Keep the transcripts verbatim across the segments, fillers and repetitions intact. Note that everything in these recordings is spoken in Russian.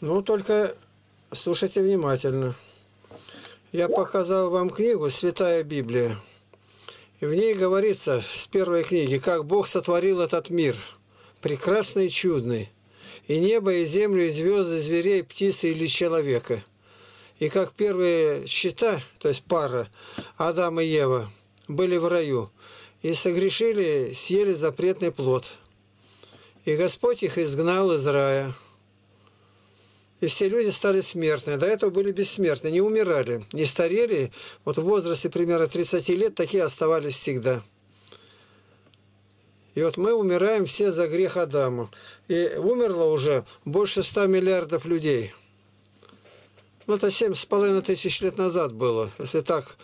Ну, только слушайте внимательно. Я показал вам книгу «Святая Библия». И в ней говорится, с первой книги, как Бог сотворил этот мир. Прекрасный и чудный. И небо, и землю, и звезды, зверей, птицы или человека. И как первые щита, то есть пара, Адам и Ева, были в раю. И согрешили, съели запретный плод. И Господь их изгнал из рая. И все люди стали смертны. До этого были бессмертны, не умирали, не старели. Вот в возрасте примерно тридцати лет такие оставались всегда. И вот мы умираем все за грех Адама. И умерло уже больше ста миллиардов людей. Ну, это семь с половиной тысяч лет назад было. Если так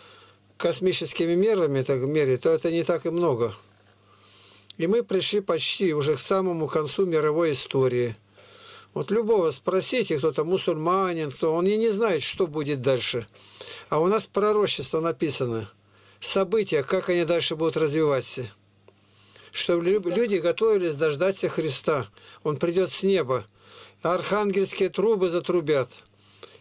космическими мерами так мерить, то это не так и много. И мы пришли почти уже к самому концу мировой истории. Вот любого спросите, кто-то мусульманин, кто, он и не знает, что будет дальше. А у нас пророчество написано. События, как они дальше будут развиваться. Чтобы люди готовились дождаться Христа. Он придет с неба. Архангельские трубы затрубят.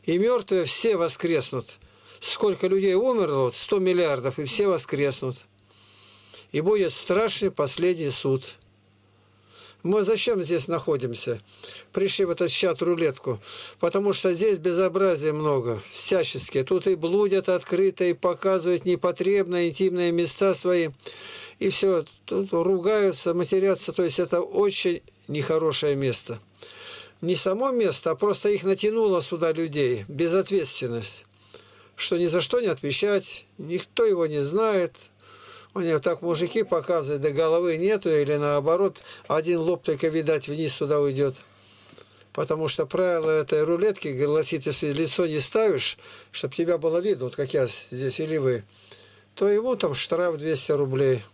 И мертвые все воскреснут. Сколько людей умерло, вот сто миллиардов, и все воскреснут. И будет страшный последний суд. Мы зачем здесь находимся? Пришли в этот чат-рулетку. Потому что здесь безобразия много, всячески. Тут и блудят открыто, и показывают непотребные, интимные места свои. И все, тут ругаются, матерятся. То есть это очень нехорошее место. Не само место, а просто их натянуло сюда людей. Безответственность. Что ни за что не отвечать, никто его не знает. У него так мужики показывают, да головы нету, или наоборот, один лоб только, видать, вниз туда уйдет. Потому что правило этой рулетки гласит, если лицо не ставишь, чтобы тебя было видно, вот как я здесь или вы, то ему там штраф двести рублей.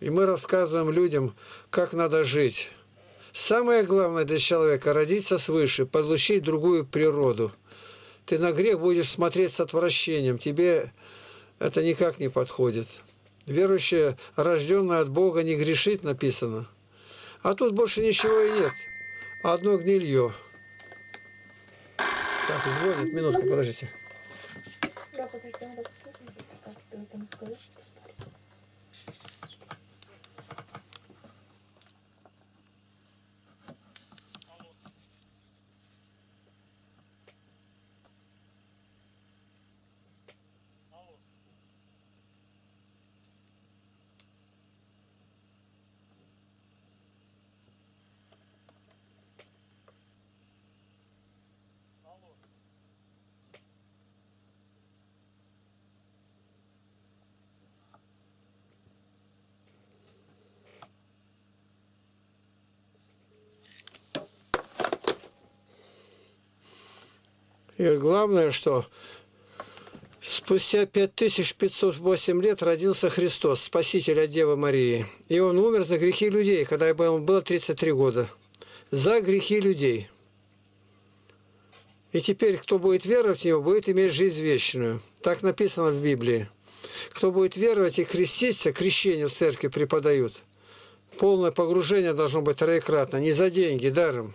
И мы рассказываем людям, как надо жить. Самое главное для человека – родиться свыше, получить другую природу. Ты на грех будешь смотреть с отвращением, тебе это никак не подходит. Верующий, рожденный от Бога, не грешит, написано. А тут больше ничего и нет. Одно гнилье. Так, звонит. Минутку, подождите. И главное, что спустя пять тысяч пятьсот восемь лет родился Христос, Спаситель от Девы Марии. И Он умер за грехи людей, когда ему было тридцать три года. За грехи людей. И теперь, кто будет веровать в Него, будет иметь жизнь вечную. Так написано в Библии. Кто будет веровать и креститься, крещение в церкви преподают. Полное погружение должно быть троекратно, не за деньги, даром.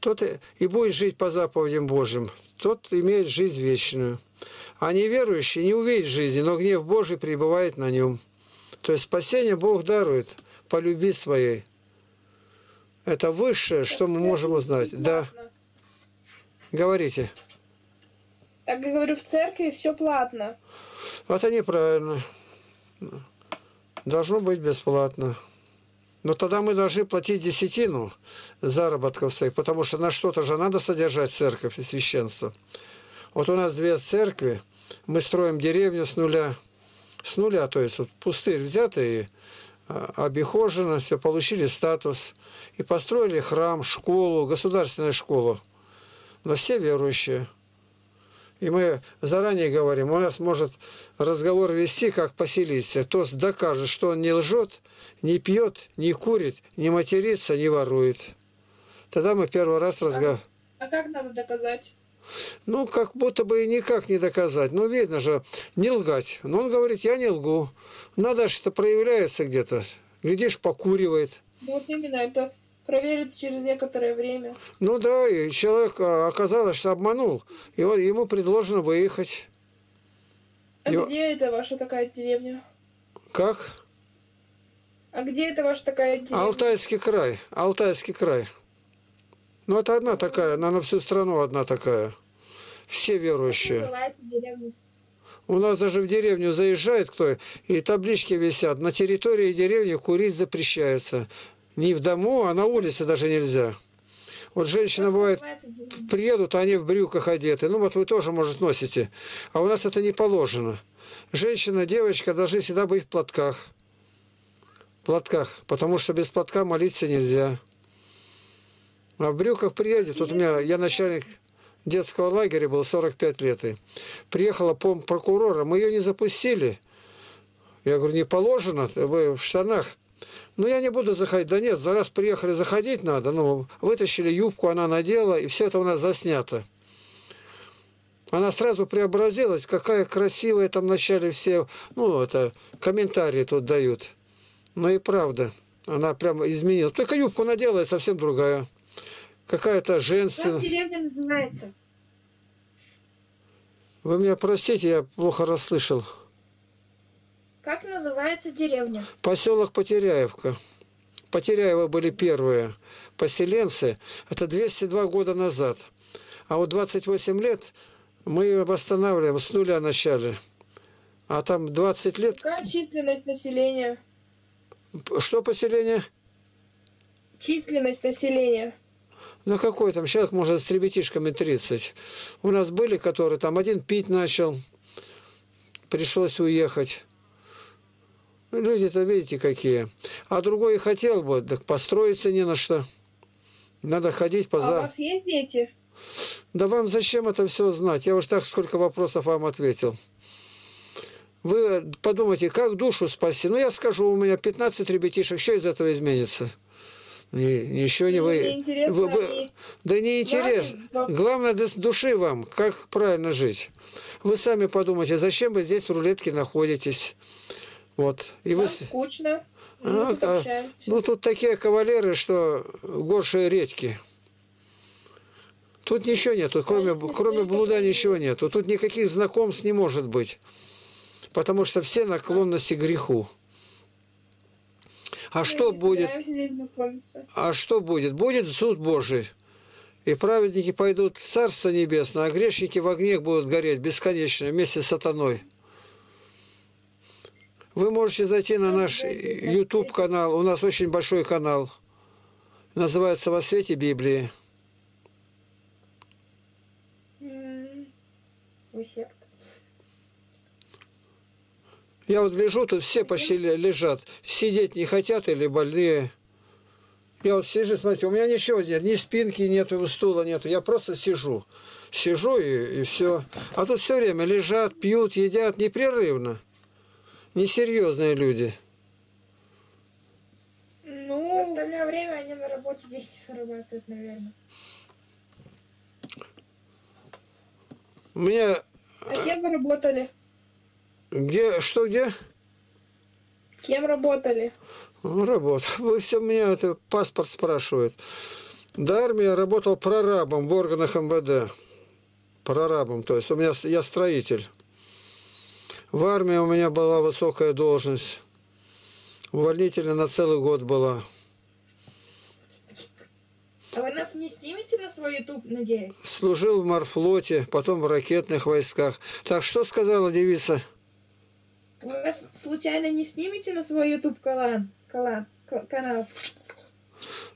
Тот и будет жить по заповедям Божьим, тот имеет жизнь вечную. А неверующий не увидит жизни, но гнев Божий пребывает на нем. То есть спасение Бог дарует по любви своей. Это высшее, что мы можем узнать. Да. Говорите. Так я говорю, в церкви все платно. Вот это неправильно. Должно быть бесплатно. Но тогда мы должны платить десятину заработков своих, потому что на что-то же надо содержать церковь и священство. Вот у нас две церкви, мы строим деревню с нуля, с нуля, то есть вот пустырь взятый, обихожено, все, получили статус. И построили храм, школу, государственную школу. Но все верующие. И мы заранее говорим, у нас может разговор вести, как поселиться. Кто докажет, что он не лжет, не пьет, не курит, не матерится, не ворует. Тогда мы первый раз разговариваем. А как надо доказать? Ну, как будто бы и никак не доказать. Ну, видно же, не лгать. Но он говорит, я не лгу. Надо что-то проявляется где-то. Глядишь, покуривает. Вот именно это. проверится через некоторое время. Ну да, и человек оказалось, что обманул. И вот ему предложено выехать. А Его... где это ваша такая деревня? Как? А где это ваша такая деревня? Алтайский край. Алтайский край. Ну это одна такая, она на всю страну одна такая. Все верующие. У нас даже в деревню заезжает кто, и таблички висят. На территории деревни курить запрещается. Не в дому, а на улице даже нельзя. Вот женщина бывает, приедут, а они в брюках одеты. Ну вот вы тоже, может, носите. А у нас это не положено. Женщина, девочка должны всегда быть в платках. В платках. Потому что без платка молиться нельзя. А в брюках приедет. Вот у меня, я начальник... детского лагеря было сорок пять лет. И приехала помпрокурора, мы ее не запустили. Я говорю, не положено, вы в штанах. Ну, я не буду заходить. Да нет, за раз приехали, заходить надо. Ну, вытащили юбку, она надела, и все это у нас заснято. Она сразу преобразилась, какая красивая, там вначале все, ну, это, комментарии тут дают. Ну и правда, она прямо изменилась. Только юбку надела, и совсем другая. Какая-то женственная. Как деревня называется? Вы меня простите, я плохо расслышал. Как называется деревня? Поселок Потеряевка. Потеряева были первые поселенцы. Это двести два года назад. А вот двадцать восемь лет мы ее восстанавливаем с нуля начале. А там двадцать лет... Какая численность населения? Что поселение? Численность населения. Ну какой там человек, может, с ребятишками тридцать. У нас были, которые там один пить начал, пришлось уехать. Люди-то, видите, какие. А другой и хотел бы, так построиться не на что. Надо ходить по за... А у вас есть дети? Да вам зачем это все знать? Я уж так сколько вопросов вам ответил. Вы подумайте, как душу спасти? Ну я скажу, у меня пятнадцать ребятишек, что из этого изменится? Ничего не вы... вы, вы... Да не интересно. Главное, души вам, как правильно жить. Вы сами подумайте, зачем вы здесь в рулетке находитесь. Вот. И вы... скучно. А, а... Ну, тут такие кавалеры, что горшие редьки. Тут ничего нету, кроме, кроме блуда ничего нету. Тут никаких знакомств не может быть. Потому что все наклонности к греху. А что будет? А что будет? Будет суд Божий. И праведники пойдут в Царство Небесное, а грешники в огне будут гореть бесконечно вместе с сатаной. Вы можете зайти на наш ютуб-канал. У нас очень большой канал. Называется «Во свете Библии». Я вот лежу, тут все почти лежат. Сидеть не хотят или больные. Я вот сижу, смотрите, у меня ничего нет. Ни спинки нету, стула нету. Я просто сижу. Сижу и, и все. А тут все время лежат, пьют, едят непрерывно. Несерьезные люди. Ну, в остальное время они на работе деньги зарабатывают, наверное. Мне... А кем вы работали? Где, что, где? Кем работали? Работал. Вы все меня, это паспорт спрашивает. До армии я работал прорабом в органах МВД. Прорабом, то есть у меня, я строитель. В армии у меня была высокая должность. Увольнительная на целый год была. А вы нас не снимете на свой ютуб, надеюсь? Служил в морфлоте, потом в ракетных войсках. Так, что сказала девица? Вы нас случайно не снимете на свой ютуб-канал?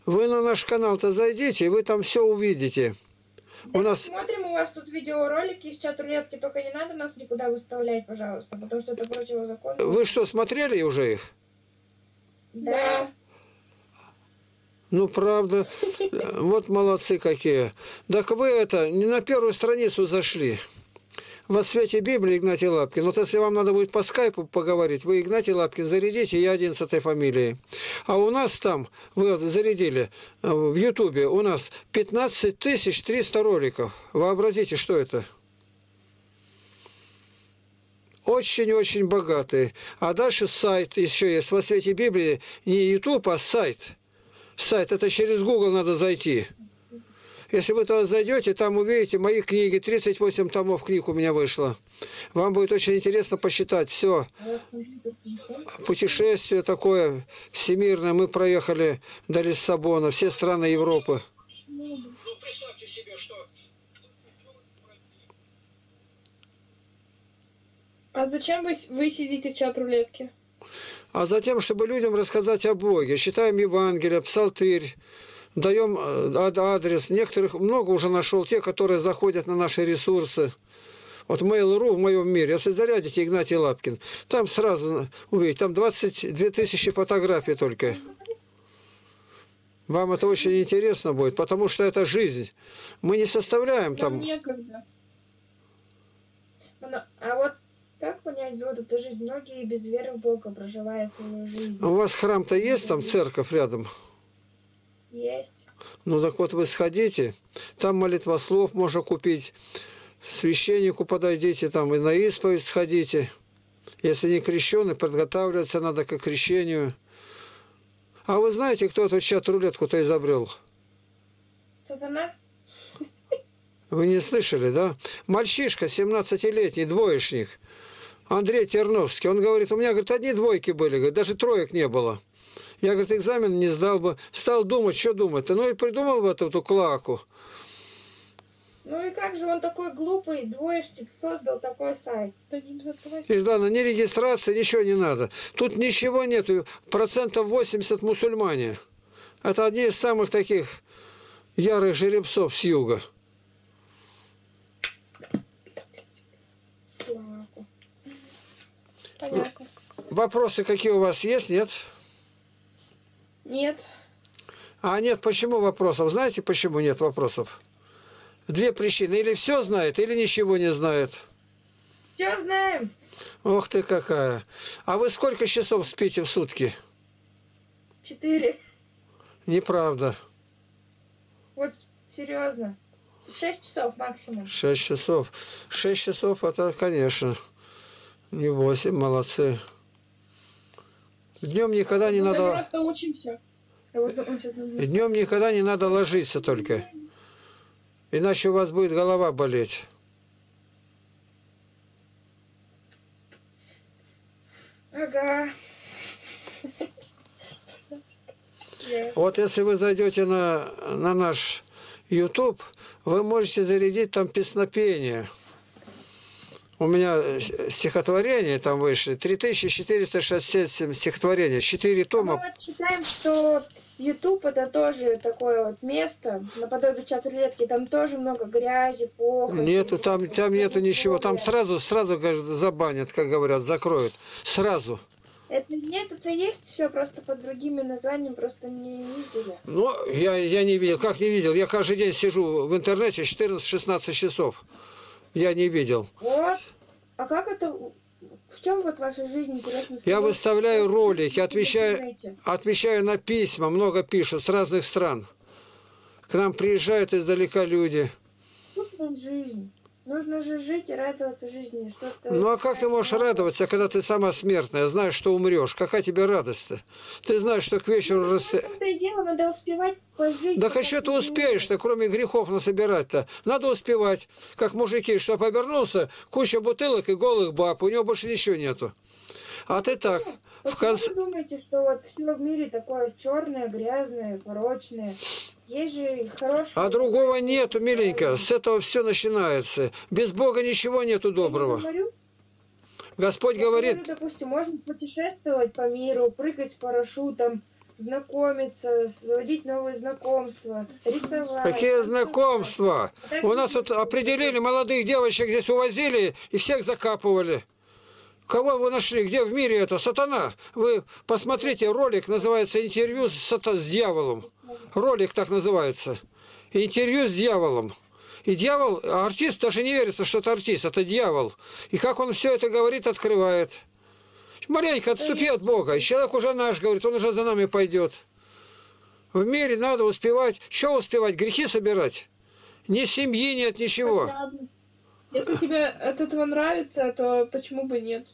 Вы на наш канал-то зайдите, и вы там все увидите. Да, у нас... Смотрим, у вас тут видеоролики из чат-рулетки, только не надо нас никуда выставлять, пожалуйста, потому что это противозаконно. Вы что, смотрели уже их? Да. Ну, правда. Вот молодцы какие. Так вы это, не на первую страницу зашли. «Во свете Библии» Игнатий Лапкин. Вот если вам надо будет по скайпу поговорить, вы Игнатий Лапкин зарядите, я одиннадцатой фамилии. А у нас там, вы зарядили, в ютубе у нас пятнадцать тысяч триста роликов. Вообразите, что это. Очень-очень богатые. А дальше сайт еще есть. «Во свете Библии» не ютуб, а сайт. сайт, это через Google надо зайти. Если вы туда зайдете, там увидите мои книги. тридцать восемь томов книг у меня вышло. Вам будет очень интересно посчитать все. Путешествие такое всемирное. Мы проехали до Лиссабона, все страны Европы. А зачем вы, вы сидите в чат рулетки? А затем, чтобы людям рассказать о Боге. Читаем Евангелие, Псалтырь. Даем адрес. Некоторых много уже нашел, те, которые заходят на наши ресурсы. Вот Mail.ru в моем мире. Если зарядите Игнатий Лапкин, там сразу увидите. Там двадцать две тысячи фотографий только. Вам это очень интересно будет, потому что это жизнь. Мы не составляем там... Некогда. А вот как понять зло? Это жизнь. Многие без веры в Бога проживают свою жизнь. А у вас храм-то есть там, церковь рядом? Есть. Ну так вот вы сходите, там молитвослов можно купить, священнику подойдите, там и на исповедь сходите. Если не крещеный, подготавливаться надо к крещению. А вы знаете, кто эту чат-рулетку-то изобрел? Сатана? Вы не слышали, да? Мальчишка, семнадцатилетний, двоечник, Андрей Терновский, он говорит, у меня, говорит, одни двойки были, говорит, даже троек не было. Я, говорит, экзамен не сдал бы. Стал думать, что думать-то. Ну и придумал в эту, эту клаку. Ну и как же он такой глупый двоечник создал такой сайт? И, да, на ни регистрации, ничего не надо. Тут ничего нету. Процентов восемьдесят мусульмане. Это одни из самых таких ярых жеребцов с юга. Понятно. Вопросы какие у вас есть, нет? Нет. А нет, почему вопросов? Знаете, почему нет вопросов? Две причины. Или все знает, или ничего не знает. Все знаем. Ох ты какая. А вы сколько часов спите в сутки? Четыре. Неправда. Вот серьезно. Шесть часов максимум. Шесть часов. Шесть часов это, конечно, не восемь. Молодцы. Днем никогда не надо... Просто учимся. Днем никогда не надо ложиться только. Иначе у вас будет голова болеть. Ага. Вот если вы зайдете на, на наш YouTube, вы можете зарядить там песнопение. У меня стихотворения там вышли, три тысячи четыреста шестьдесят семь стихотворений, четыре тома. А мы вот считаем, что YouTube это тоже такое вот место, наподобие чат-рулетки, там тоже много грязи, плохо. Нету, там, там нету ничего, там сразу, сразу забанят, как говорят, закроют, сразу. Это нет, это есть все, просто под другими названиями, просто не видели. Ну, я, я не видел, как не видел, я каждый день сижу в интернете четырнадцать-шестнадцать часов. Я не видел. Вот. А как это? В чем вот ваша жизнь? Я выставляю ролики, отвечаю, отвечаю на письма, много пишут с разных стран. К нам приезжают издалека люди. Жизнь. Нужно же жить и радоваться жизни. Ну а как ты можешь радоваться, когда ты сама смертная, знаешь, что умрешь? Какая тебе радость-то? Ты знаешь, что к вечеру... Ну, рас... это дело, надо успевать пожить. Да еще ты успеешь-то, кроме грехов насобирать-то. Надо успевать, как мужики, чтобы обернулся, куча бутылок и голых баб, у него больше ничего нету. А ты так... Вот в конце... Вы думаете, что вот все в мире такое черное, грязное, порочное? Есть же хорошее... А другого нету, миленько. С этого все начинается. Без Бога ничего нету доброго. Не Господь Я говорит... Говорю, допустим, можно путешествовать по миру, прыгать с парашютом, знакомиться, заводить новые знакомства, рисовать. Какие знакомства? У нас тут определили, молодых девочек здесь увозили и всех закапывали. Кого вы нашли? Где в мире это? Сатана. Вы посмотрите ролик, называется «Интервью с, сата... с дьяволом». Ролик так называется. «Интервью с дьяволом». И дьявол, а артист, даже не верится, что это артист, это дьявол. И как он все это говорит, открывает. Маленько отступи от Бога. И человек уже наш, говорит, он уже за нами пойдет. В мире надо успевать. Что успевать? Грехи собирать. Ни семьи нет, ничего. Если тебе от этого нравится, то почему бы нет?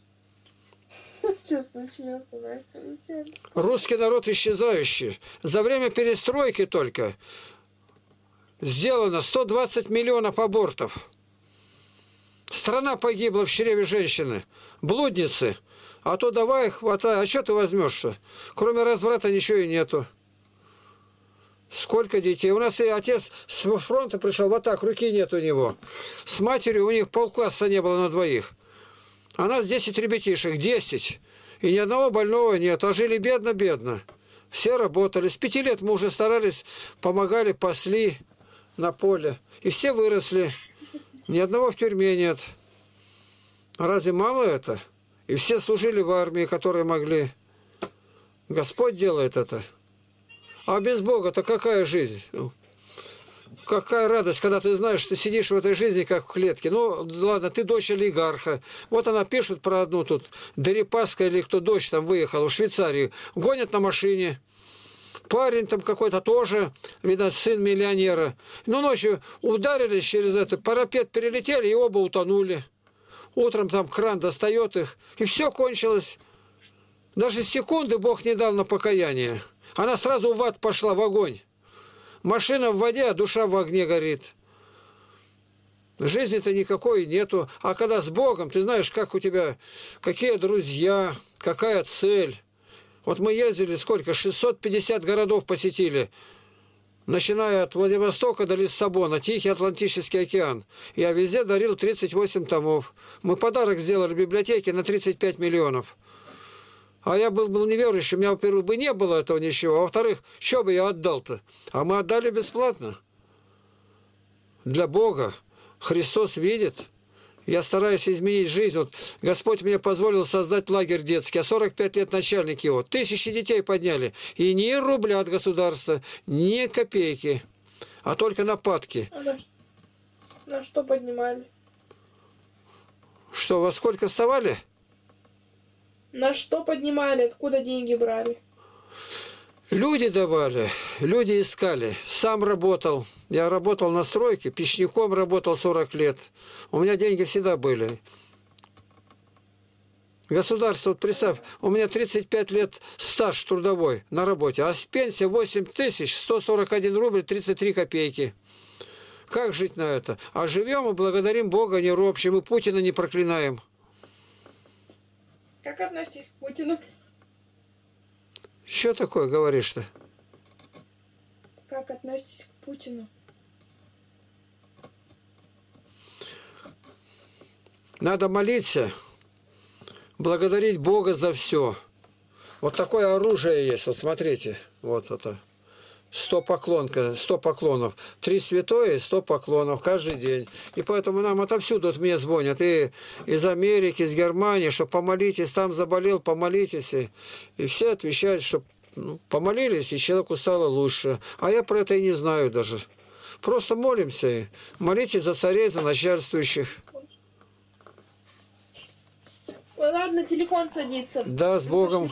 Сейчас начнется, да? Русский народ исчезающий. За время перестройки только сделано сто двадцать миллионов абортов. Страна погибла в чреве женщины. Блудницы. А то давай, хватай. А что ты возьмешь-то? Кроме разврата ничего и нету. Сколько детей. У нас и отец с фронта пришел, вот так, руки нет у него. С матерью у них полкласса не было на двоих. А нас десять ребятишек, десять. И ни одного больного нет. А жили бедно-бедно. Все работали. С пяти лет мы уже старались, помогали, пасли на поле. И все выросли. Ни одного в тюрьме нет. Разве мало это? И все служили в армии, которые могли. Господь делает это. А без Бога-то какая жизнь? Какая радость, когда ты знаешь, что сидишь в этой жизни, как в клетке. Ну, ладно, ты дочь олигарха. Вот она пишет про одну тут. Дерипаска или кто, дочь там выехала в Швейцарию. Гонят на машине. Парень там какой-то тоже, видно, сын миллионера. Ну, ночью ударились через это, парапет перелетели и оба утонули. Утром там кран достает их. И все кончилось. Даже секунды Бог не дал на покаяние. Она сразу в ад пошла, в огонь. Машина в воде, а душа в огне горит. Жизни-то никакой нету. А когда с Богом, ты знаешь, как у тебя, какие друзья, какая цель. Вот мы ездили сколько? шестьсот пятьдесят городов посетили. Начиная от Владивостока до Лиссабона, Тихий Атлантический океан. Я везде дарил тридцать восемь томов. Мы подарок сделали библиотеке на тридцать пять миллионов. А я был, был неверующим, у меня, во-первых, бы не было этого ничего, а во-вторых, что бы я отдал-то? А мы отдали бесплатно. Для Бога. Христос видит. Я стараюсь изменить жизнь. Вот Господь мне позволил создать лагерь детский, а сорок пять лет начальник его. Тысячи детей подняли. И ни рубля от государства, ни копейки, а только нападки. А на, на что поднимали? Что, во сколько вставали? На что поднимали, откуда деньги брали? Люди давали, люди искали. Сам работал. Я работал на стройке, печником работал сорок лет. У меня деньги всегда были. Государство, вот представь, у меня тридцать пять лет стаж трудовой на работе, а с пенсии восемь тысяч сто сорок один рубль тридцать три копейки. Как жить на это? А живем и благодарим Бога, не ропщим, и Путина не проклинаем. Как относитесь к Путину? Что такое говоришь-то? Как относитесь к Путину? Надо молиться, благодарить Бога за все. Вот такое оружие есть, вот смотрите, вот это. Сто поклонка, сто поклонов. Три святое и сто поклонов каждый день. И поэтому нам отовсюду вот мне звонят. И из Америки, из Германии, что помолитесь, там заболел, помолитесь. И, и все отвечают, что ну, помолились, и человеку стало лучше. А я про это и не знаю даже. Просто молимся. И молитесь за царей, за начальствующих. Ладно, телефон садится. Да, с Богом.